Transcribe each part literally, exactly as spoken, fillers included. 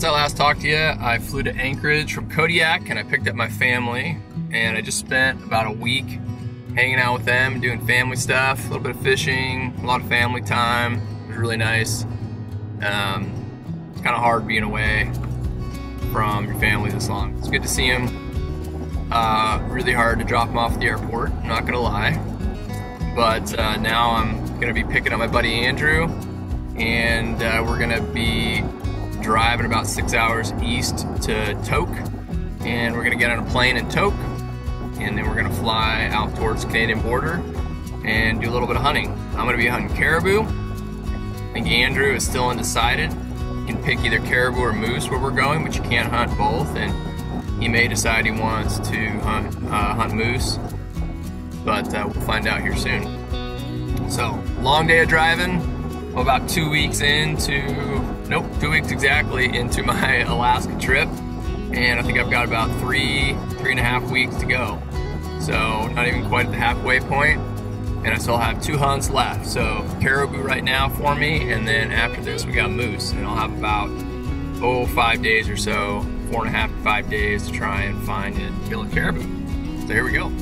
Since I last talked to you, I flew to Anchorage from Kodiak and I picked up my family, and I just spent about a week hanging out with them, doing family stuff, a little bit of fishing, a lot of family time. It was really nice. Um, it's kind of hard being away from your family this long. It's good to see them. Uh, really hard to drop them off at the airport, I'm not gonna lie. But uh, now I'm gonna be picking up my buddy Andrew, and uh, we're gonna be driving about six hours east to Toke, and we're gonna get on a plane in Toke, and then we're gonna fly out towards the Canadian border and do a little bit of hunting. I'm gonna be hunting caribou. I think Andrew is still undecided. You can pick either caribou or moose where we're going, but you can't hunt both, and he may decide he wants to hunt, uh, hunt moose, but uh, we'll find out here soon. So, long day of driving. I'm about two weeks into, nope, two weeks exactly into my Alaska trip, and I think I've got about three, three and a half weeks to go. So not even quite at the halfway point, and I still have two hunts left. So caribou right now for me, and then after this we got moose, and I'll have about, oh, five days or so, four and a half to five days to try and find and kill a caribou. So here we go.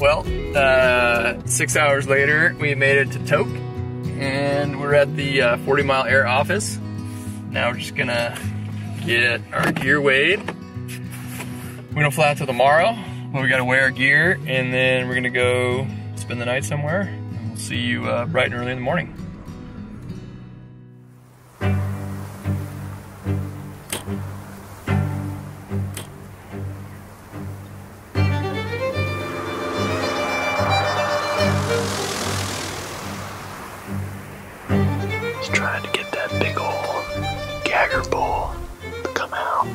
Well, uh, six hours later, we made it to Toke, and we're at the uh, forty mile air office. Now we're just gonna get our gear weighed. We're gonna fly out till tomorrow, where we gotta weigh our gear, and then we're gonna go spend the night somewhere, and we'll see you uh, bright and early in the morning. Trying to get that big old gagger bull to come out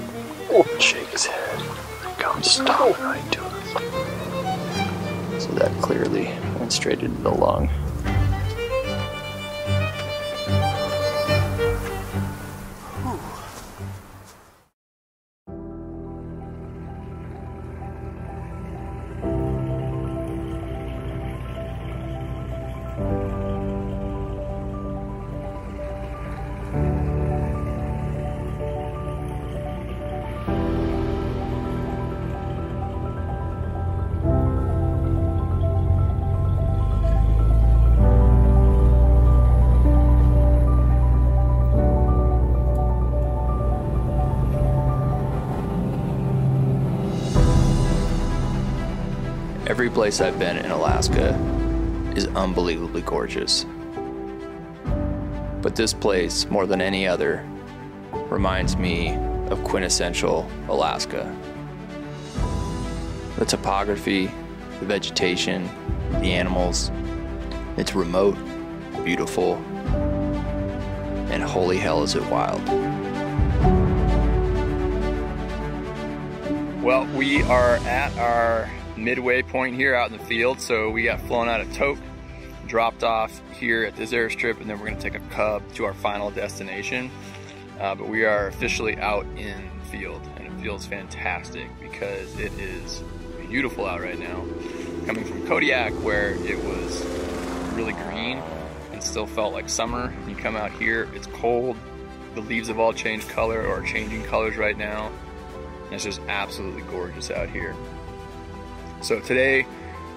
and shake his head and come stomping right to us. So that clearly went straight into the lung. Every place I've been in Alaska is unbelievably gorgeous. But this place, more than any other, reminds me of quintessential Alaska. The topography, the vegetation, the animals, it's remote, beautiful, and holy hell is it wild. Well, we are at our midway point here out in the field. So we got flown out of Toke, dropped off here at this airstrip, and then we're gonna take a cub to our final destination. Uh, but we are officially out in the field, and it feels fantastic because it is beautiful out right now. Coming from Kodiak, where it was really green and still felt like summer, you come out here, it's cold, the leaves have all changed color or are changing colors right now. And it's just absolutely gorgeous out here. So today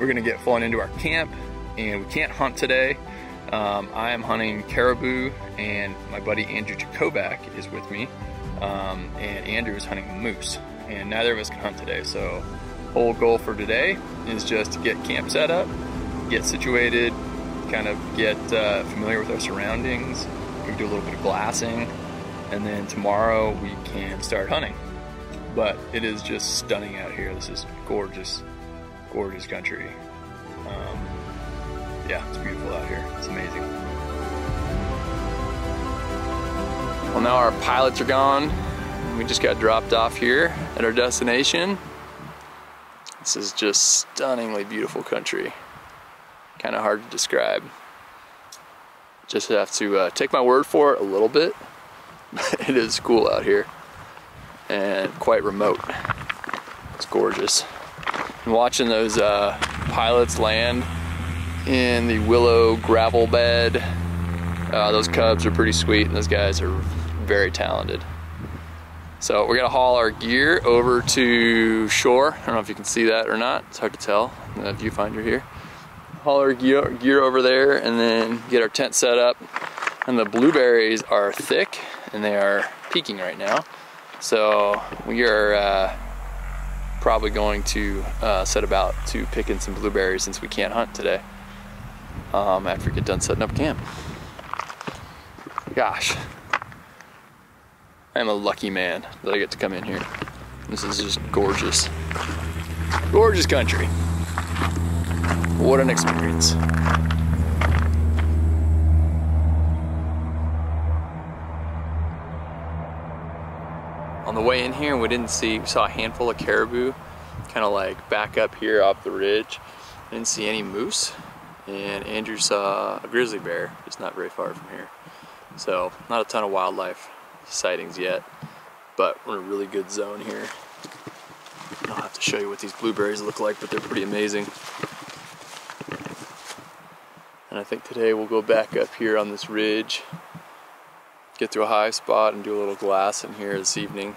we're gonna get flown into our camp, and we can't hunt today. Um, I am hunting caribou, and my buddy Andrew Jakovac is with me, um, and Andrew is hunting moose, and neither of us can hunt today. So whole goal for today is just to get camp set up, get situated, kind of get uh, familiar with our surroundings, we do a little bit of glassing, and then tomorrow we can start hunting. But it is just stunning out here. This is gorgeous. Gorgeous country. Um, yeah, it's beautiful out here. It's amazing. Well, now our pilots are gone. We just got dropped off here at our destination. This is just stunningly beautiful country. Kind of hard to describe. Just have to uh, take my word for it a little bit. It is cool out here and quite remote. It's gorgeous. And watching those uh, pilots land in the willow gravel bed. Uh, those cubs are pretty sweet, and those guys are very talented. So we're gonna haul our gear over to shore. I don't know if you can see that or not. It's hard to tell in the viewfinder here. Haul our gear, gear over there, and then get our tent set up. And the blueberries are thick, and they are peaking right now. So we are uh, probably going to uh, set about to picking some blueberries since we can't hunt today. Um, after we get done setting up camp. Gosh, I am a lucky man that I get to come in here. This is just gorgeous, gorgeous country. What an experience. On the way in here, we didn't see, we saw a handful of caribou, kind of like back up here off the ridge. Didn't see any moose, and Andrew saw a grizzly bear, just not very far from here. So, not a ton of wildlife sightings yet, but we're in a really good zone here. I'll have to show you what these blueberries look like, but they're pretty amazing. And I think today we'll go back up here on this ridge, get to a high spot and do a little glass in here this evening.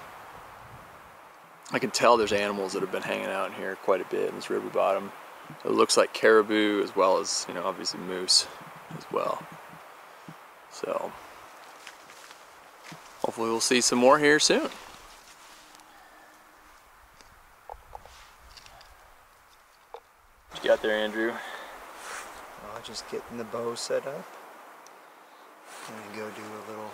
I can tell there's animals that have been hanging out in here quite a bit in this river bottom. It looks like caribou as well as, you know, obviously moose as well. So hopefully we'll see some more here soon. What you got there, Andrew? Well, just getting the bow set up. I'm gonna go do a little,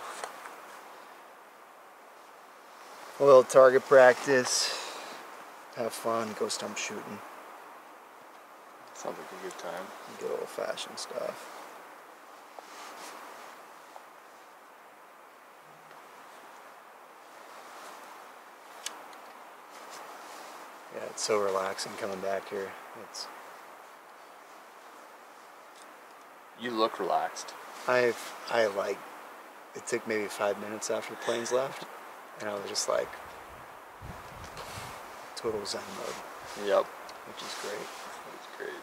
a little target practice, have fun, go stump shooting. Sounds like a good time. Good old-fashioned stuff. Yeah, it's so relaxing coming back here. It's. You look relaxed. I I like, it took maybe five minutes after the planes left, and I was just like, total zen mode. Yep. Which is great. That's great.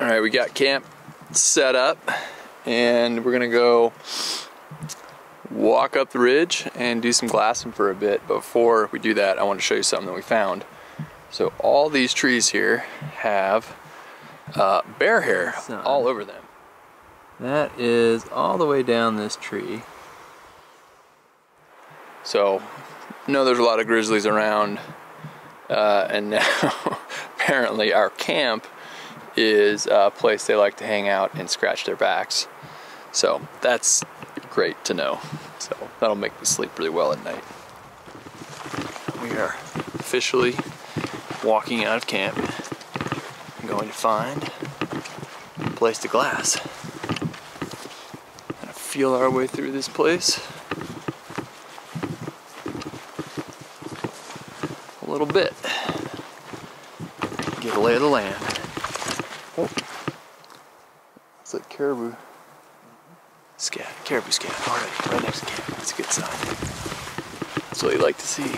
All right, we got camp set up, and we're gonna go walk up the ridge and do some glassing for a bit. Before we do that, I want to show you something that we found. So all these trees here have uh, bear hair Sun. all over them. That is all the way down this tree. So I know there's a lot of grizzlies around, uh, and now apparently our camp is a place they like to hang out and scratch their backs. So that's great to know. So that'll make me sleep really well at night. We are officially walking out of camp. I'm going to find a place to glass. Gonna feel our way through this place a little bit. Get a lay of the land. Oh, it's like caribou. Scat, caribou scat, already, right next to camp. That's a good sign. That's what you like to see.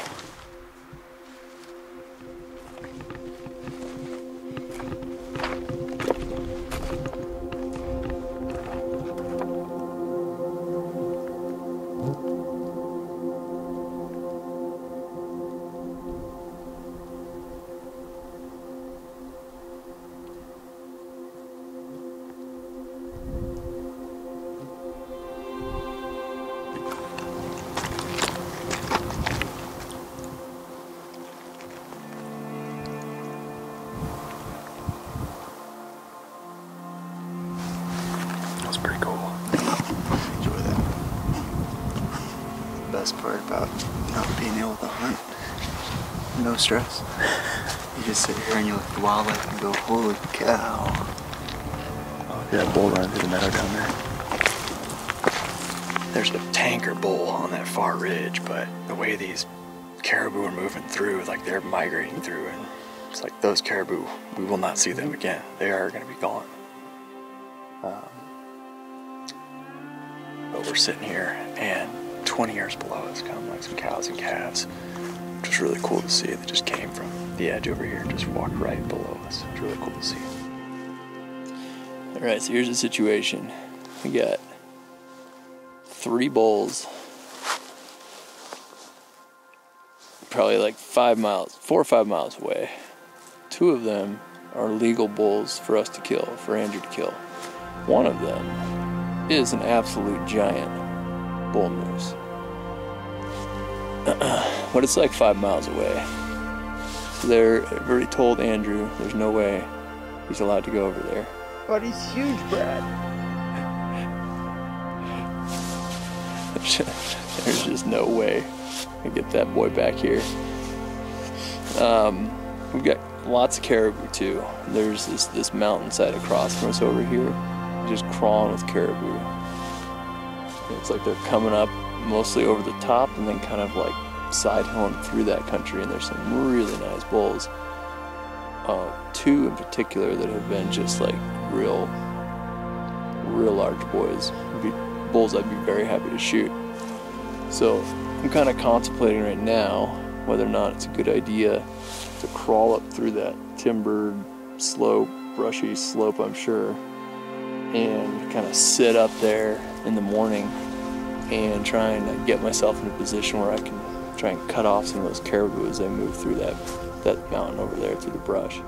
Stress. You just sit here and you look at the wildlife and go, holy cow. Oh, that bull running through the meadow down there. There's a tanker bull on that far ridge, but the way these caribou are moving through, like they're migrating through, and it's like those caribou, we will not see them again. They are going to be gone. Um, but we're sitting here and twenty yards below us come like some cows and calves, which was really cool to see. They just came from the edge over here and just walked right below us. It was really cool to see. All right, so here's the situation. We got three bulls, probably like five miles, four or five miles away. Two of them are legal bulls for us to kill, for Andrew to kill. One of them is an absolute giant bull moose. But it's like five miles away. So they're, they've already told Andrew there's no way he's allowed to go over there. But he's huge, Brad. There's just no way I get that boy back here. Um, we've got lots of caribou too. There's this, this mountainside across from us over here, just crawling with caribou. It's like they're coming up mostly over the top and then kind of like sidehilling through that country, and there's some really nice bulls. Uh, two in particular that have been just like real, real large boys. Be, bulls I'd be very happy to shoot. So I'm kind of contemplating right now whether or not it's a good idea to crawl up through that timbered slope, brushy slope, I'm sure, and kind of sit up there in the morning and try and get myself in a position where I can try and cut off some of those caribou as they move through that, that mountain over there through the brush.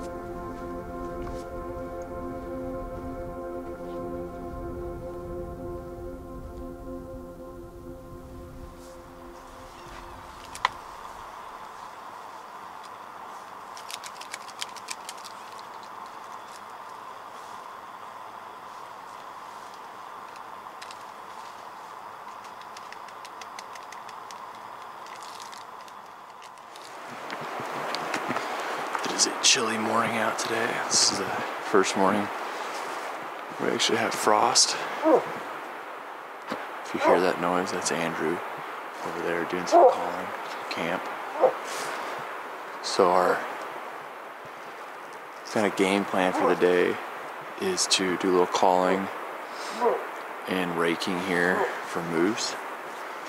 It's a chilly morning out today. This is the first morning we actually have frost. If you hear that noise, that's Andrew over there doing some calling for camp. So our kind of game plan for the day is to do a little calling and raking here for moose.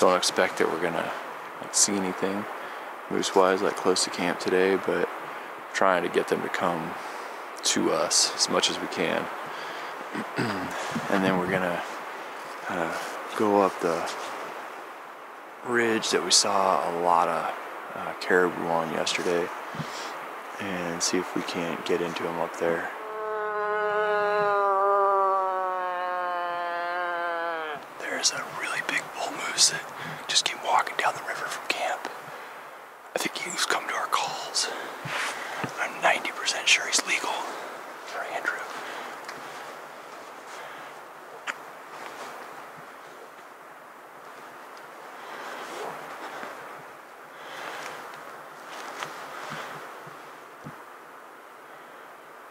Don't expect that we're gonna like, see anything moose-wise like close to camp today, but trying to get them to come to us as much as we can. And then we're gonna uh, go up the ridge that we saw a lot of uh, caribou on yesterday and see if we can't get into them up there. There's a really big bull moose that just came walking down the river from camp. I think he's come to our calls. I'm ninety percent sure he's legal for Andrew.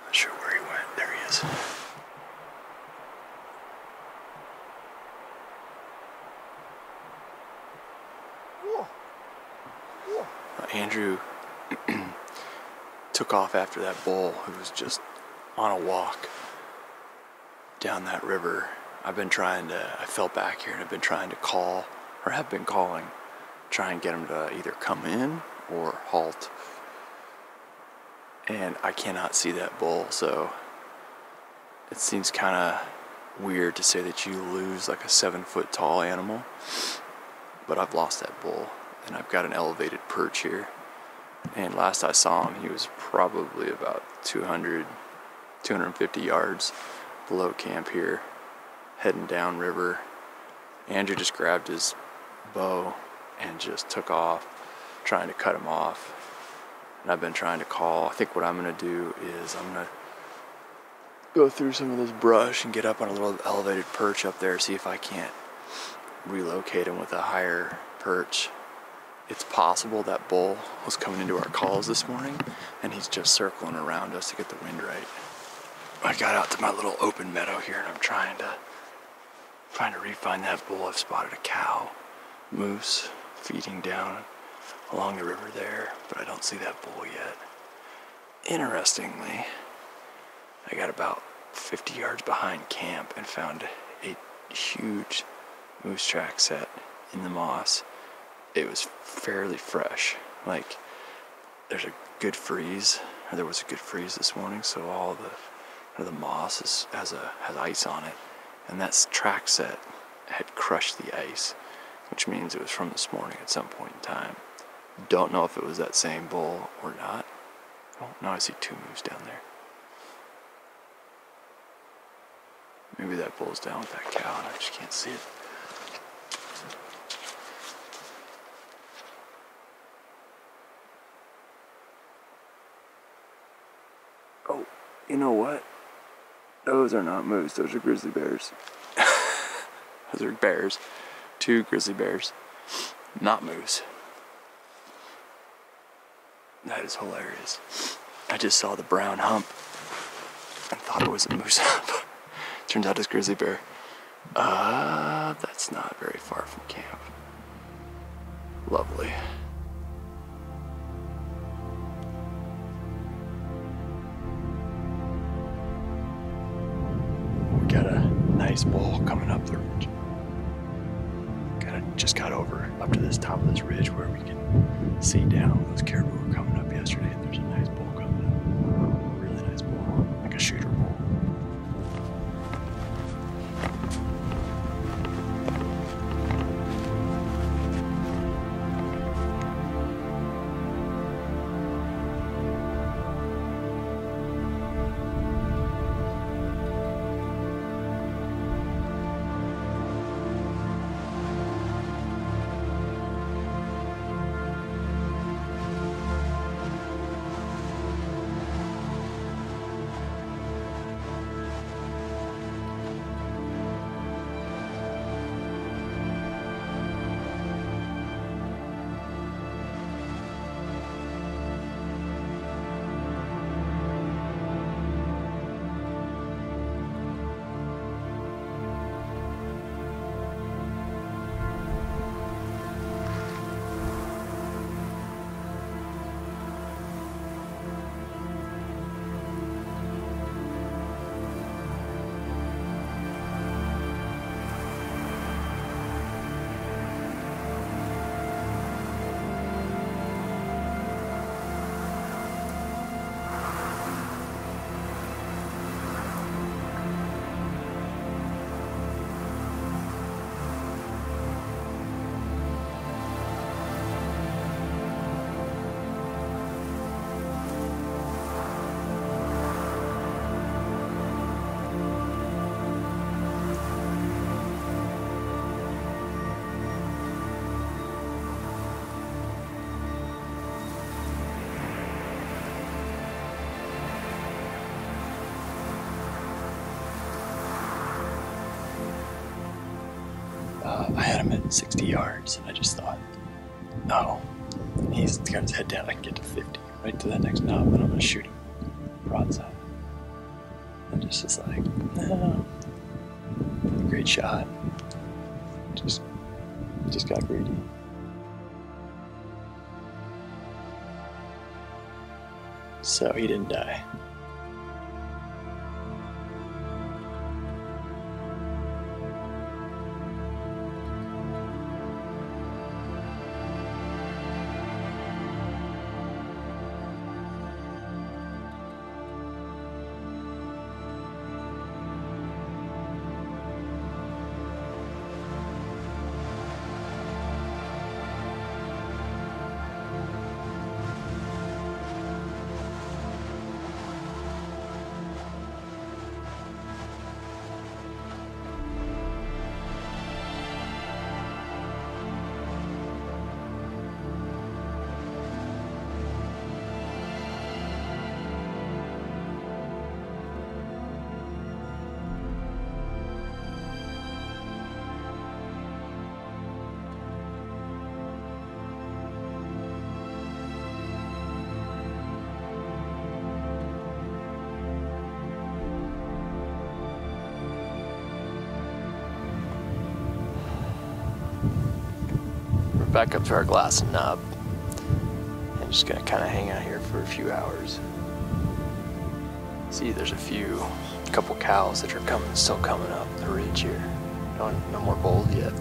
Not sure where he went. There he is. Uh, Andrew took off after that bull who was just on a walk down that river. I've been trying to, I fell back here and I've been trying to call, or have been calling, try and get him to either come in or halt. And I cannot see that bull, so it seems kind of weird to say that you lose like a seven foot tall animal, but I've lost that bull and I've got an elevated perch here. And last I saw him, he was probably about two hundred, two hundred fifty yards below camp here, heading down river. Andrew just grabbed his bow and just took off, trying to cut him off. And I've been trying to call. I think what I'm gonna do is I'm gonna go through some of this brush and get up on a little elevated perch up there, see if I can't relocate him with a higher perch. It's possible that bull was coming into our calls this morning and he's just circling around us to get the wind right. I got out to my little open meadow here and I'm trying to trying to re-find that bull. I've spotted a cow, moose, feeding down along the river there, but I don't see that bull yet. Interestingly, I got about fifty yards behind camp and found a huge moose track set in the moss, it was fairly fresh. Like, there's a good freeze, or there was a good freeze this morning, so all the the moss is, has a has ice on it, and that track set had crushed the ice, which means it was from this morning at some point in time. Don't know if it was that same bull or not. Oh, now I see two moose down there. Maybe that bull's down with that cow and I just can't see it. Oh, you know what? Those are not moose, those are grizzly bears. Those are bears. Two grizzly bears. Not moose. That is hilarious. I just saw the brown hump and thought it was a moose hump. Turns out it's grizzly bear. Uh, that's not very far from camp. Lovely. We got a nice bowl coming up the ridge. Kinda just got over up to this top of this ridge where we can see down. Those caribou were coming up yesterday, and there's a nice bowl coming up. Really nice bowl, like a shooter bowl. I had him at sixty yards, and I just thought, no, he's got his head down, I can get to fifty, right to that next knob, and I'm going to shoot him broadside. And just just like, no, great shot, just, just got greedy. So he didn't die. Back up to our glass knob. I'm just gonna kind of hang out here for a few hours. See, there's a few, a couple cows that are coming, still coming up the ridge here. no, no more gold yet.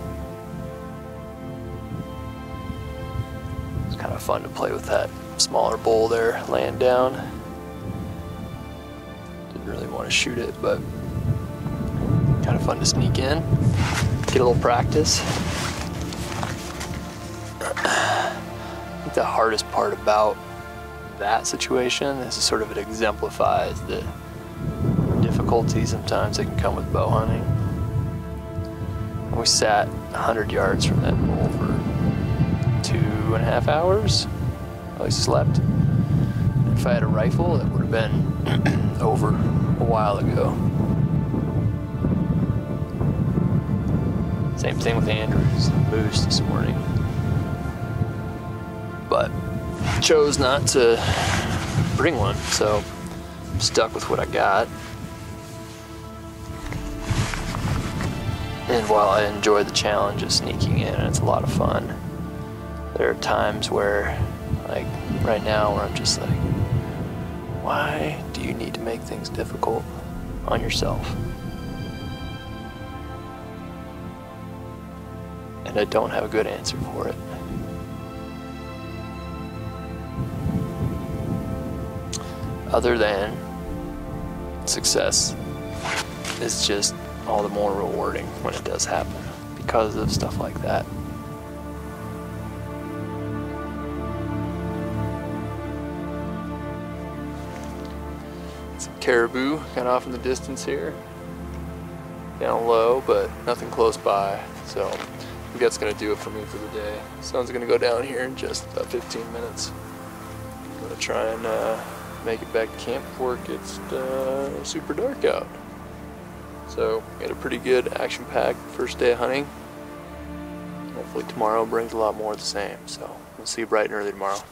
It's kind of fun to play with that smaller bowl there laying down. Didn't really want to shoot it, but kind of fun to sneak in, get a little practice. I think the hardest part about that situation is sort of it exemplifies the difficulty sometimes that can come with bow hunting. And we sat one hundred yards from that bull for two and a half hours. I slept. If I had a rifle, it would have been over a while ago. Same thing with Andrew's moose this morning. But chose not to bring one, so I'm stuck with what I got. And while I enjoy the challenge of sneaking in, it's a lot of fun, there are times where, like right now, where I'm just like, why do you need to make things difficult on yourself? And I don't have a good answer for it. Other than success is just all the more rewarding when it does happen because of stuff like that. Some caribou kind of off in the distance here. Down low, but nothing close by. So I think that's gonna do it for me for the day. Sun's gonna go down here in just about fifteen minutes. I'm gonna try and uh, make it back to camp before it gets uh, super dark out. So we had a pretty good action-packed first day of hunting. Hopefully tomorrow brings a lot more of the same. So we'll see you bright and early tomorrow.